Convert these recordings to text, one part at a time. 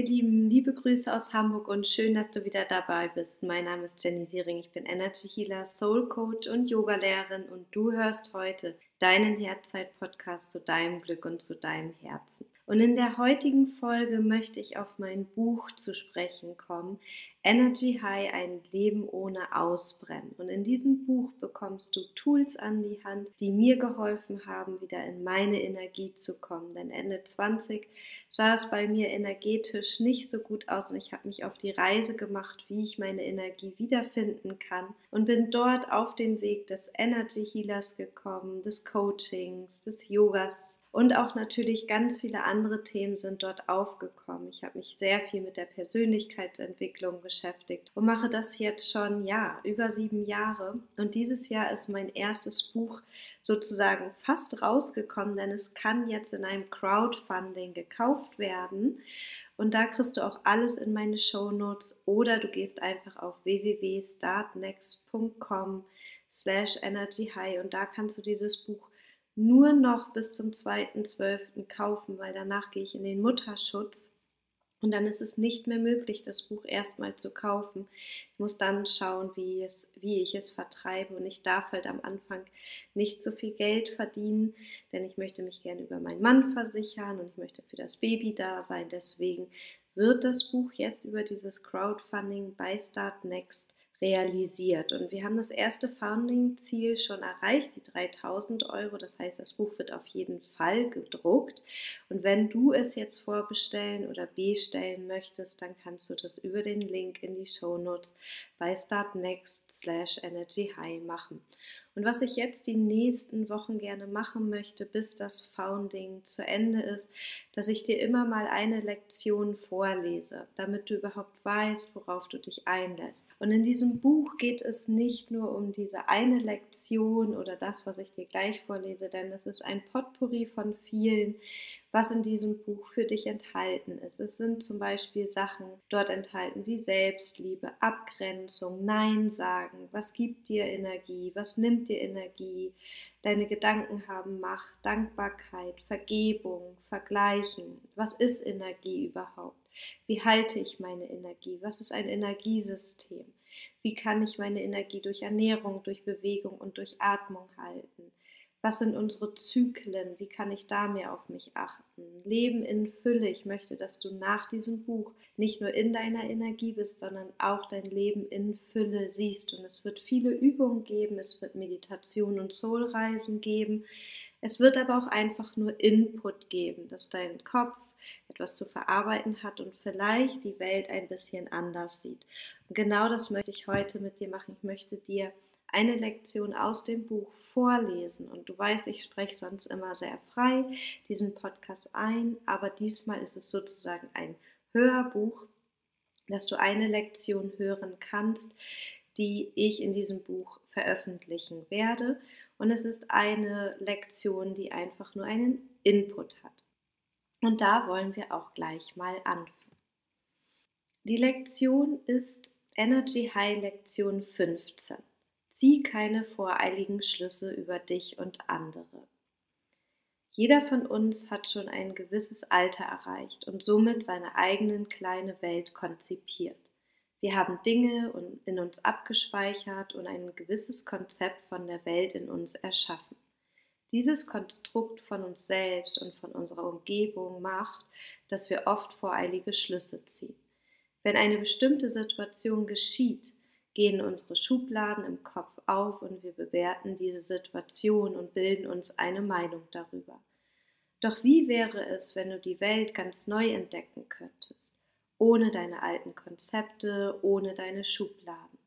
ihr Lieben, liebe Grüße aus Hamburg und schön, dass du wieder dabei bist. Mein Name ist Jenny Siering, ich bin Energy Healer, Soul Coach und Yogalehrerin und du hörst heute deinen Herzzeit-Podcast zu deinem Glück und zu deinem Herzen. Und in der heutigen Folge möchte ich auf mein Buch zu sprechen kommen, Energy High, ein Leben ohne Ausbrennen. Und in diesem Buch bekommst du Tools an die Hand, die mir geholfen haben, wieder in meine Energie zu kommen. Denn Ende 20 sah es bei mir energetisch nicht so gut aus und ich habe mich auf die Reise gemacht, wie ich meine Energie wiederfinden kann und bin dort auf den Weg des Energy Healers gekommen, des Coachings, des Yogas und auch natürlich ganz viele andere Themen sind dort aufgekommen. Ich habe mich sehr viel mit der Persönlichkeitsentwicklung beschäftigt und mache das jetzt schon, über 7 Jahre. Und dieses Jahr ist mein erstes Buch sozusagen fast rausgekommen, denn es kann jetzt in einem Crowdfunding gekauft werden. Und da kriegst du auch alles in meine Shownotes oder du gehst einfach auf www.startnext.com/energyhigh und da kannst du dieses Buch nur noch bis zum 2.12. kaufen, weil danach gehe ich in den Mutterschutz. Und dann ist es nicht mehr möglich, das Buch erstmal zu kaufen. Ich muss dann schauen, wie ich es vertreibe. Und ich darf halt am Anfang nicht so viel Geld verdienen, denn ich möchte mich gerne über meinen Mann versichern und ich möchte für das Baby da sein. Deswegen wird das Buch jetzt über dieses Crowdfunding bei Startnext realisiert. Und wir haben das erste Founding-Ziel schon erreicht, die 3.000 €. Das heißt, das Buch wird auf jeden Fall gedruckt. Und wenn du es jetzt vorbestellen oder bestellen möchtest, dann kannst du das über den Link in die Shownotes bei startnext/energyhigh machen. Und was ich jetzt die nächsten Wochen gerne machen möchte, bis das Founding zu Ende ist, dass ich dir immer mal eine Lektion vorlese, damit du überhaupt weißt, worauf du dich einlässt. Und in diesem Buch geht es nicht nur um diese eine Lektion oder das, was ich dir gleich vorlese, denn es ist ein Potpourri von vielen, was in diesem Buch für dich enthalten ist. Es sind zum Beispiel Sachen dort enthalten wie Selbstliebe, Abgrenzung, Nein sagen, was gibt dir Energie, was nimmt dir Energie, deine Gedanken haben Macht, Dankbarkeit, Vergebung, Vergleichen, was ist Energie überhaupt, wie halte ich meine Energie, was ist ein Energiesystem, wie kann ich meine Energie durch Ernährung, durch Bewegung und durch Atmung halten, was sind unsere Zyklen? Wie kann ich da mehr auf mich achten? Leben in Fülle. Ich möchte, dass du nach diesem Buch nicht nur in deiner Energie bist, sondern auch dein Leben in Fülle siehst. Und es wird viele Übungen geben, es wird Meditation und Soulreisen geben. Es wird aber auch einfach nur Input geben, dass dein Kopf etwas zu verarbeiten hat und vielleicht die Welt ein bisschen anders sieht. Und genau das möchte ich heute mit dir machen. Ich möchte dir eine Lektion aus dem Buch vorlesen. Und du weißt, ich spreche sonst immer sehr frei diesen Podcast ein, aber diesmal ist es sozusagen ein Hörbuch, dass du eine Lektion hören kannst, die ich in diesem Buch veröffentlichen werde. Und es ist eine Lektion, die einfach nur einen Input hat. Und da wollen wir auch gleich mal anfangen. Die Lektion ist Energy High Lektion 15. Zieh keine voreiligen Schlüsse über dich und andere. Jeder von uns hat schon ein gewisses Alter erreicht und somit seine eigene kleine Welt konzipiert. Wir haben Dinge in uns abgespeichert und ein gewisses Konzept von der Welt in uns erschaffen. Dieses Konstrukt von uns selbst und von unserer Umgebung macht, dass wir oft voreilige Schlüsse ziehen. Wenn eine bestimmte Situation geschieht, gehen unsere Schubladen im Kopf auf und wir bewerten diese Situation und bilden uns eine Meinung darüber. Doch wie wäre es, wenn du die Welt ganz neu entdecken könntest, ohne deine alten Konzepte, ohne deine Schubladen?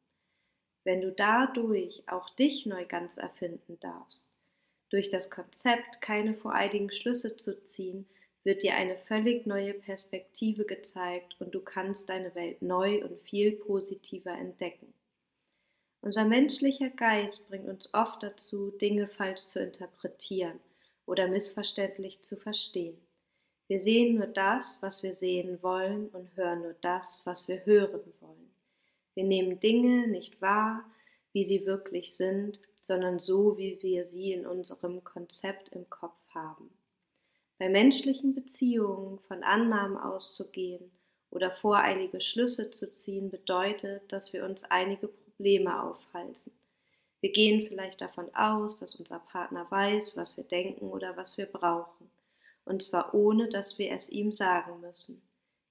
Wenn du dadurch auch dich neu ganz erfinden darfst, durch das Konzept, keine voreiligen Schlüsse zu ziehen, wird dir eine völlig neue Perspektive gezeigt und du kannst deine Welt neu und viel positiver entdecken. Unser menschlicher Geist bringt uns oft dazu, Dinge falsch zu interpretieren oder missverständlich zu verstehen. Wir sehen nur das, was wir sehen wollen und hören nur das, was wir hören wollen. Wir nehmen Dinge nicht wahr, wie sie wirklich sind, sondern so, wie wir sie in unserem Konzept im Kopf haben. Bei menschlichen Beziehungen von Annahmen auszugehen oder voreilige Schlüsse zu ziehen, bedeutet, dass wir uns einige Probleme aufhalsen. Wir gehen vielleicht davon aus, dass unser Partner weiß, was wir denken oder was wir brauchen, und zwar ohne, dass wir es ihm sagen müssen.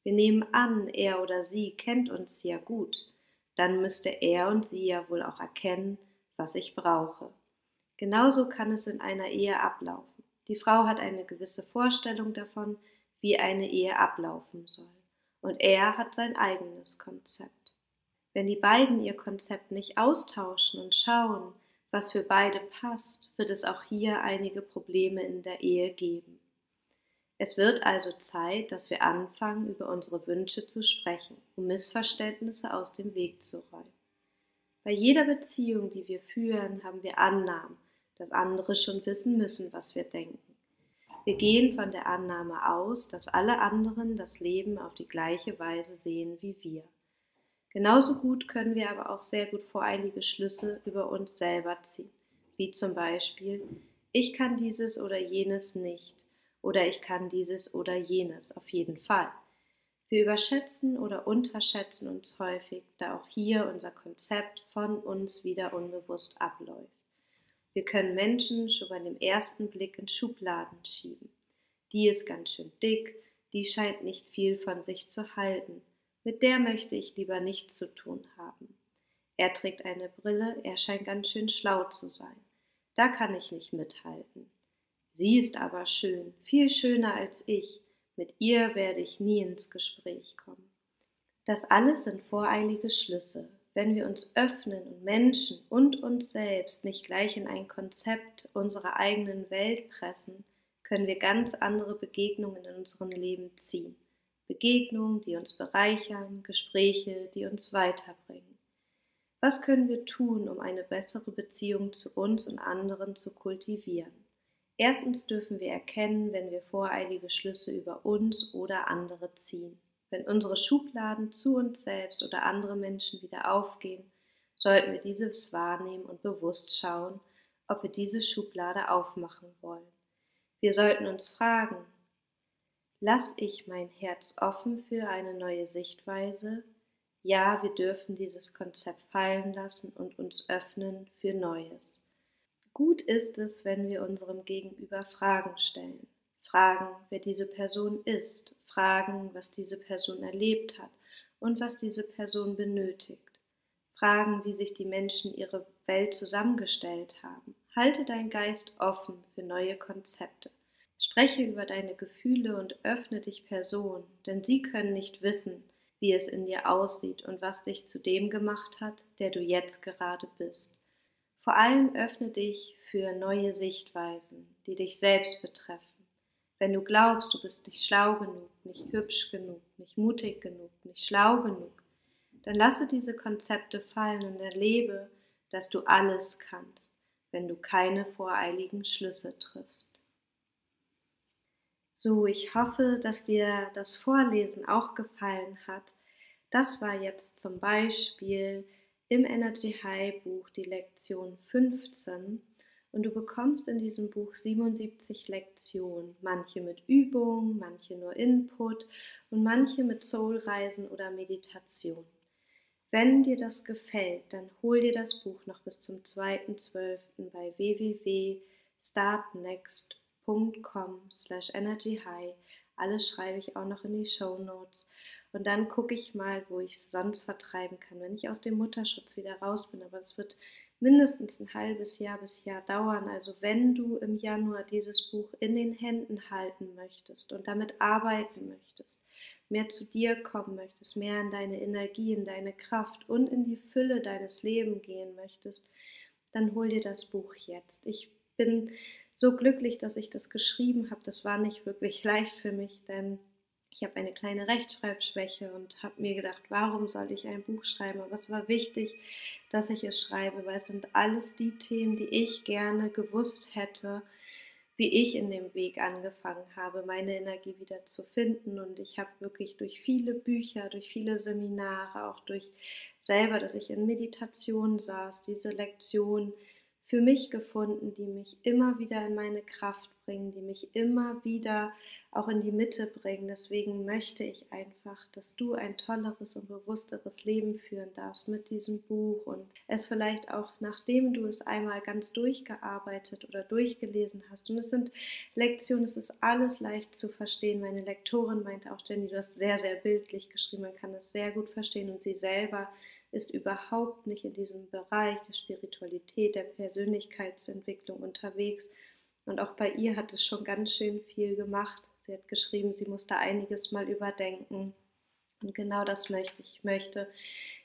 Wir nehmen an, er oder sie kennt uns ja gut, dann müsste er und sie ja wohl auch erkennen, was ich brauche. Genauso kann es in einer Ehe ablaufen. Die Frau hat eine gewisse Vorstellung davon, wie eine Ehe ablaufen soll. Und er hat sein eigenes Konzept. Wenn die beiden ihr Konzept nicht austauschen und schauen, was für beide passt, wird es auch hier einige Probleme in der Ehe geben. Es wird also Zeit, dass wir anfangen, über unsere Wünsche zu sprechen, um Missverständnisse aus dem Weg zu räumen. Bei jeder Beziehung, die wir führen, haben wir Annahmen, dass andere schon wissen müssen, was wir denken. Wir gehen von der Annahme aus, dass alle anderen das Leben auf die gleiche Weise sehen wie wir. Genauso gut können wir aber auch sehr gut voreilige Schlüsse über uns selber ziehen, wie zum Beispiel: Ich kann dieses oder jenes nicht. Oder ich kann dieses oder jenes, auf jeden Fall. Wir überschätzen oder unterschätzen uns häufig, da auch hier unser Konzept von uns wieder unbewusst abläuft. Wir können Menschen schon bei dem ersten Blick in Schubladen schieben. Die ist ganz schön dick, die scheint nicht viel von sich zu halten. Mit der möchte ich lieber nichts zu tun haben. Er trägt eine Brille, er scheint ganz schön schlau zu sein. Da kann ich nicht mithalten. Sie ist aber schön, viel schöner als ich. Mit ihr werde ich nie ins Gespräch kommen. Das alles sind voreilige Schlüsse. Wenn wir uns öffnen und Menschen und uns selbst nicht gleich in ein Konzept unserer eigenen Welt pressen, können wir ganz andere Begegnungen in unserem Leben ziehen. Begegnungen, die uns bereichern, Gespräche, die uns weiterbringen. Was können wir tun, um eine bessere Beziehung zu uns und anderen zu kultivieren? Erstens dürfen wir erkennen, wenn wir voreilige Schlüsse über uns oder andere ziehen. Wenn unsere Schubladen zu uns selbst oder andere Menschen wieder aufgehen, sollten wir dieses wahrnehmen und bewusst schauen, ob wir diese Schublade aufmachen wollen. Wir sollten uns fragen: Lass ich mein Herz offen für eine neue Sichtweise? Ja, wir dürfen dieses Konzept fallen lassen und uns öffnen für Neues. Gut ist es, wenn wir unserem Gegenüber Fragen stellen. Fragen, wer diese Person ist. Fragen, was diese Person erlebt hat und was diese Person benötigt. Fragen, wie sich die Menschen ihre Welt zusammengestellt haben. Halte deinen Geist offen für neue Konzepte. Spreche über deine Gefühle und öffne dich Personen, denn sie können nicht wissen, wie es in dir aussieht und was dich zu dem gemacht hat, der du jetzt gerade bist. Vor allem öffne dich für neue Sichtweisen, die dich selbst betreffen. Wenn du glaubst, du bist nicht schlau genug, nicht hübsch genug, nicht mutig genug, nicht schlau genug, dann lasse diese Konzepte fallen und erlebe, dass du alles kannst, wenn du keine voreiligen Schlüsse triffst. So, ich hoffe, dass dir das Vorlesen auch gefallen hat. Das war jetzt zum Beispiel im Energy High Buch die Lektion 15 und du bekommst in diesem Buch 77 Lektionen, manche mit Übung, manche nur Input und manche mit Soulreisen oder Meditation. Wenn dir das gefällt, dann hol dir das Buch noch bis zum 2.12. bei www.startnext.com/energyhigh. Alles schreibe ich auch noch in die Shownotes. Und dann gucke ich mal, wo ich es sonst vertreiben kann, wenn ich aus dem Mutterschutz wieder raus bin. Aber es wird mindestens ein halbes Jahr bis Jahr dauern. Also wenn du im Januar dieses Buch in den Händen halten möchtest und damit arbeiten möchtest, mehr zu dir kommen möchtest, mehr in deine Energie, in deine Kraft und in die Fülle deines Lebens gehen möchtest, dann hol dir das Buch jetzt. Ich bin so glücklich, dass ich das geschrieben habe. Das war nicht wirklich leicht für mich, denn ich habe eine kleine Rechtschreibschwäche und habe mir gedacht, warum soll ich ein Buch schreiben? Aber es war wichtig, dass ich es schreibe, weil es sind alles die Themen, die ich gerne gewusst hätte, wie ich in dem Weg angefangen habe, meine Energie wieder zu finden. Und ich habe wirklich durch viele Bücher, durch viele Seminare, auch durch selber, dass ich in Meditation saß, diese Lektion für mich gefunden, die mich immer wieder in meine Kraft bringen, die mich immer wieder auch in die Mitte bringen. Deswegen möchte ich einfach, dass du ein tolleres und bewussteres Leben führen darfst mit diesem Buch und es vielleicht auch, nachdem du es einmal ganz durchgearbeitet oder durchgelesen hast. Und es sind Lektionen, es ist alles leicht zu verstehen. Meine Lektorin meinte auch, Jenny, du hast sehr, sehr bildlich geschrieben, man kann es sehr gut verstehen und sie selber ist überhaupt nicht in diesem Bereich der Spiritualität, der Persönlichkeitsentwicklung unterwegs. Und auch bei ihr hat es schon ganz schön viel gemacht. Sie hat geschrieben, sie muss da einiges mal überdenken. Und genau das möchte ich. Ich möchte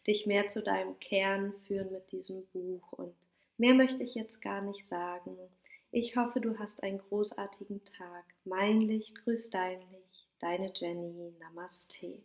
dich mehr zu deinem Kern führen mit diesem Buch. Und mehr möchte ich jetzt gar nicht sagen. Ich hoffe, du hast einen großartigen Tag. Mein Licht grüßt dein Licht. Deine Jenny. Namaste.